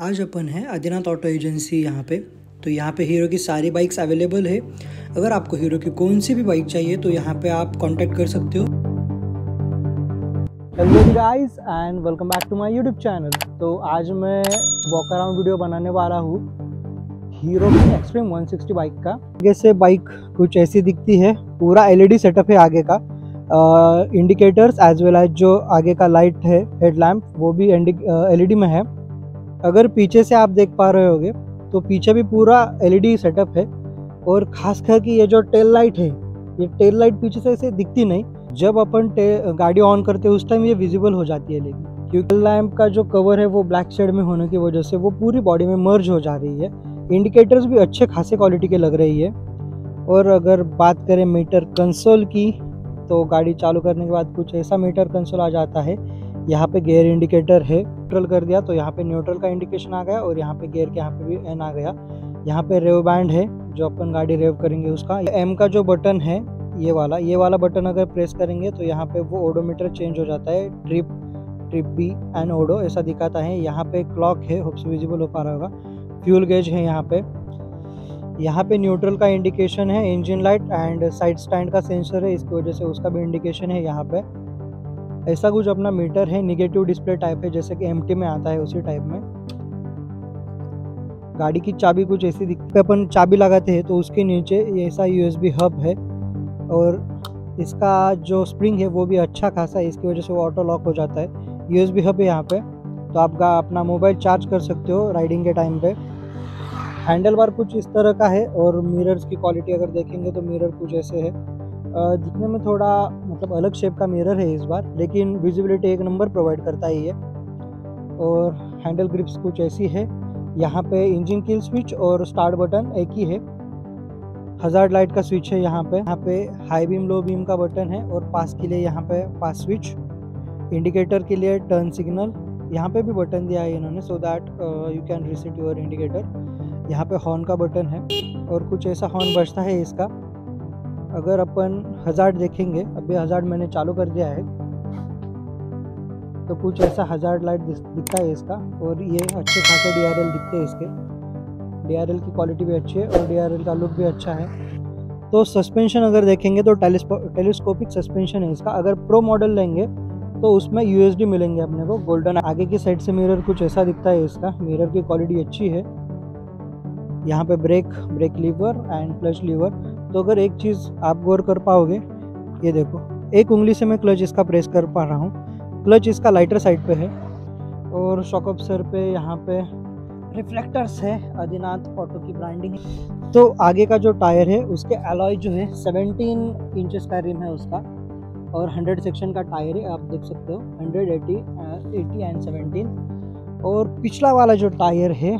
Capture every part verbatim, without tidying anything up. आज अपन है Adinath auto agency यहाँ पे। तो यहाँ पे हीरो की सारी बाइक्स अवेलेबल है। अगर आपको हीरो की कौन सी भी बाइक चाहिए तो यहाँ पे आप कांटेक्ट कर सकते हो। Hello guys and welcome back to my YouTube channel. तो आज मैं वॉक अराउंड वीडियो बनाने वाला हूँ Hero Xtreme one sixty bike का। आगे से बाइक कुछ ऐसी दिखती है, पूरा एलईडी सेटअप है आगे का, इंडिकेटर्स एज वेल एज जो आगे का लाइट है हेडलैम्प वो भी एलईडी में है। अगर पीछे से आप देख पा रहे होगे तो पीछे भी पूरा एलईडी सेटअप है। और खासकर कि ये जो टेल लाइट है, ये टेल लाइट पीछे से ऐसे दिखती नहीं, जब अपन गाड़ी ऑन करते हैं उस टाइम ये विजिबल हो जाती है। लेकिन क्योंकि लैम्प का जो कवर है वो ब्लैक शेड में होने की वजह से वो पूरी बॉडी में मर्ज हो जा रही है। इंडिकेटर्स भी अच्छे खासे क्वालिटी के लग रही है। और अगर बात करें मीटर कंसोल की, तो गाड़ी चालू करने के बाद कुछ ऐसा मीटर कंसोल आ जाता है। यहाँ पे गियर इंडिकेटर है, न्यूट्रल कर दिया तो यहाँ पे न्यूट्रल का इंडिकेशन आ गया और यहाँ पे गियर के यहाँ पे भी एन आ गया। यहाँ पे रेव बैंड है, जो अपन गाड़ी रेव करेंगे उसका। एम का जो बटन है ये वाला ये वाला बटन अगर प्रेस करेंगे तो यहाँ पे वो ओडोमीटर चेंज हो जाता है, trip trip B and odo ऐसा दिखाता है। यहाँ पे क्लॉक है, होप्स विजिबल हो पा रहा होगा। फ्यूल गेज है यहाँ पे यहाँ पे न्यूट्रल का इंडिकेशन है। Engine light and side stand का सेंसर है, इसकी वजह से उसका भी इंडिकेशन है। यहाँ पे ऐसा कुछ अपना मीटर है, निगेटिव डिस्प्ले टाइप है, जैसे कि एमटी में आता है उसी टाइप में। गाड़ी की चाबी कुछ ऐसी दिखती है, अपन चाबी लगाते हैं तो उसके नीचे ऐसा यूएसबी हब है और इसका जो स्प्रिंग है वो भी अच्छा खासा है, इसकी वजह से वो ऑटो लॉक हो जाता है। यूएसबी हब है यहाँ पे, तो आप अपना मोबाइल चार्ज कर सकते हो राइडिंग के टाइम पे। हैंडल बार कुछ इस तरह का है और मिरर्स की क्वालिटी अगर देखेंगे तो मिरर कुछ ऐसे है, दिखने में थोड़ा मतलब अलग शेप का मिरर है इस बार, लेकिन विजिबिलिटी एक नंबर प्रोवाइड करता है ये। और हैंडल ग्रिप्स कुछ ऐसी है। यहाँ पे इंजन कील स्विच और स्टार्ट बटन एक ही है। हजार्ड लाइट का स्विच है यहाँ पे यहाँ पे हाई बीम लो बीम का बटन है और पास के लिए यहाँ पे पास स्विच, इंडिकेटर के लिए टर्न सिग्नल यहाँ पे भी बटन दिया है इन्होंने, so that you can reset your indicator. यहाँ पे हॉर्न का बटन है और कुछ ऐसा हॉर्न बजता है इसका। अगर अपन हजार्ड देखेंगे, अभी हजार्ड मैंने चालू कर दिया है, तो कुछ ऐसा हजार्ड लाइट दिखता है इसका। और ये अच्छे खासे डी आर एल दिखते हैं इसके, डी आर एल की क्वालिटी भी अच्छी है और डी आर एल का लुक भी अच्छा है। तो सस्पेंशन अगर देखेंगे तो टेलीस्कोपिक सस्पेंशन है इसका। अगर प्रो मॉडल लेंगे तो उसमें यू एस डी मिलेंगे अपने को गोल्डन। आगे की साइड से मिरर कुछ ऐसा दिखता है इसका, मिरर की क्वालिटी अच्छी है। यहाँ पे brake brake lever and clutch lever. तो अगर एक चीज़ आप गौर कर पाओगे, ये देखो एक उंगली से मैं क्लच इसका प्रेस कर पा रहा हूँ, क्लच इसका लाइटर साइड पे है। और शॉक ऑब्जर्वर पे यहाँ पे रिफ्लेक्टर्स है, आदिनाथ ऑटो की ब्रांडिंग। तो आगे का जो टायर है उसके अलॉय जो है सत्रह इंचेस का रिम है उसका और हंड्रेड सेक्शन का टायर है, आप देख सकते हो हंड्रेड एटी एंड सेवनटीन। और पिछला वाला जो टायर है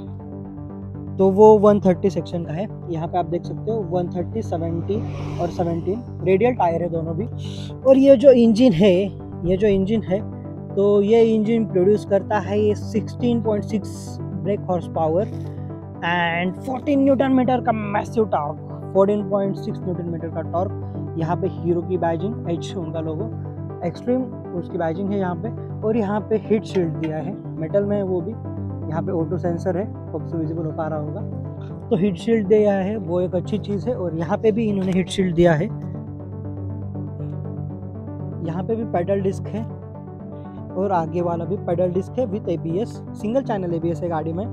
तो वो वन थर्टी सेक्शन का है, यहाँ पे आप देख सकते हो वन थर्टी, सेवनटी और सेवनटीन रेडियल टायर है दोनों भी। और ये जो इंजन है ये जो इंजन है तो ये इंजन प्रोड्यूस करता है ये sixteen point six brake horse power and fourteen newton metre का massive torque, fourteen point six newton metre का टॉर्क। यहाँ पे हीरो की बैजिंग एच उनका लोगो, एक्सट्रीम उसकी बैजिंग है यहाँ पे। और यहाँ पे हीट शील्ड दिया है मेटल में, वो भी यहाँ पे ऑटो सेंसर है, सबसे विजिबल हो पा रहा होगा। तो हीट शील्ड दिया है वो एक अच्छी चीज़ है। और यहाँ पे भी इन्होंने हीट शील्ड दिया है। यहाँ पे भी पेडल डिस्क है और आगे वाला भी पेडल डिस्क है with ABS, single channel ABS है गाड़ी में।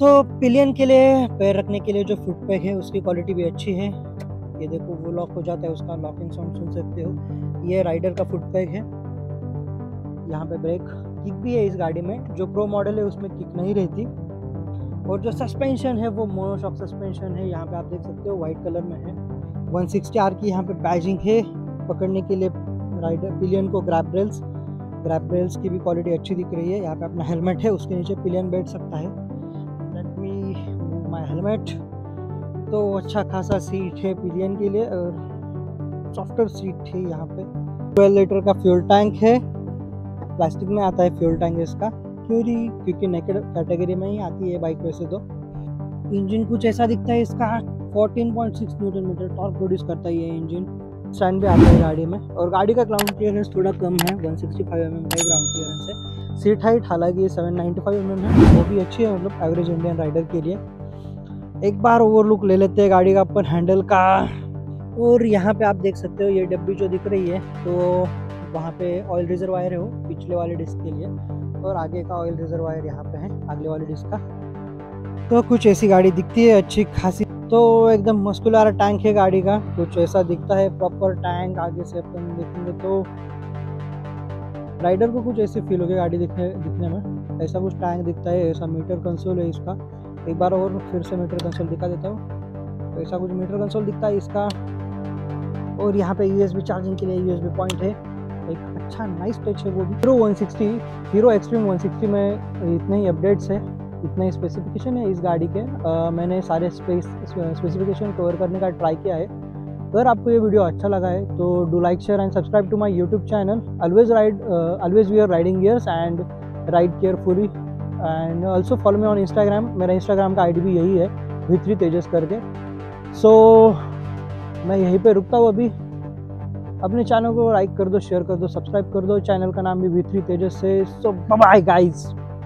तो पिलियन के लिए, पैर रखने के लिए जो फुट पैक है उसकी क्वालिटी भी अच्छी है। ये देखो वो लॉक हो जाता है, उसका लॉकिंग साउंड सुन सकते हो। ये राइडर का फुट पैक है। यहाँ पे ब्रेक किक भी है इस गाड़ी में, जो प्रो मॉडल है उसमें किक नहीं रहती। और जो सस्पेंशन है वो मोनोशॉक सस्पेंशन है, यहाँ पे आप देख सकते हो वाइट कलर में है। वन सिक्सटी आर की यहाँ पे बैजिंग है, पकड़ने के लिए राइडर पिलियन को ग्रैब रेल्स, ग्रैब रेल्स की भी क्वालिटी अच्छी दिख रही है। यहाँ पे अपना हेलमेट है, उसके नीचे पिलियन बैठ सकता है। Let me move my helmet. तो अच्छा खासा सीट है पिलियन के लिए और सॉफ्टवेयर सीट है यहाँ पे। ट्वेल्व लीटर का फ्यूल टैंक है, प्लास्टिक में आता है फ्यूल टैंक इसका, क्योंकि क्योंकि नेकेड कैटेगरी में ही आती है बाइक वैसे तो। इंजन कुछ ऐसा दिखता है इसका, fourteen point six newton metre torque produce करता है ये इंजन। स्टैंड भी आता है गाड़ी में। और गाड़ी का ग्राउंड क्लियरेंस थोड़ा कम है, one sixty five M M का ग्राउंड क्लियरेंस है। सीट हाइट हालांकि seven ninety five M M है, वो भी अच्छी है मतलब एवरेज इंडियन राइडर के लिए। एक बार ओवरलुक ले लेते हैं गाड़ी का अपन हैंडल का। और यहाँ पे आप देख सकते हो ये डब्बी जो दिख रही है तो वहाँ पे ऑयल रिजर्वायर है वो पिछले वाले डिस्क के लिए, और आगे का ऑयल रिजर्वायर यहाँ पे है अगले वाले डिस्क का। तो कुछ ऐसी गाड़ी दिखती है अच्छी खासी। तो एकदम मस्कुलर टैंक है गाड़ी का, कुछ ऐसा दिखता है प्रॉपर टैंक। आगे से अपन देखेंगे तो राइडर को कुछ ऐसे फील हो गया गाड़ी दिखने दिखने में, ऐसा कुछ टैंक दिखता है। ऐसा मीटर कंसोल है इसका, एक बार और फिर से मीटर कंसोल दिखा देता हूँ। तो ऐसा कुछ मीटर कंसोल दिखता है इसका। और यहाँ पे यूएसबी चार्जिंग के लिए यूएसबी पॉइंट है, एक अच्छा नाइस टच है वो भी। Hero one sixty Hero Xtreme one sixty में इतने ही अपडेट्स है, इतने ही स्पेसिफिकेशन है इस गाड़ी के। आ, मैंने सारे स्पेस स्पेसिफिकेशन कवर करने का ट्राई किया है। अगर आपको ये वीडियो अच्छा लगा है तो do like share and subscribe to my YouTube channel. Always ride always we are riding gears and ride carefully. And also follow me on Instagram, मेरा इंस्टाग्राम का आईडी भी यही है वी थ्री तेजस करके। सो so, मैं यहीं पे रुकता हूँ अभी। अपने चैनल को लाइक कर दो, शेयर कर दो, सब्सक्राइब कर दो। चैनल का नाम भी वी थ्री तेजस है। So bye guys.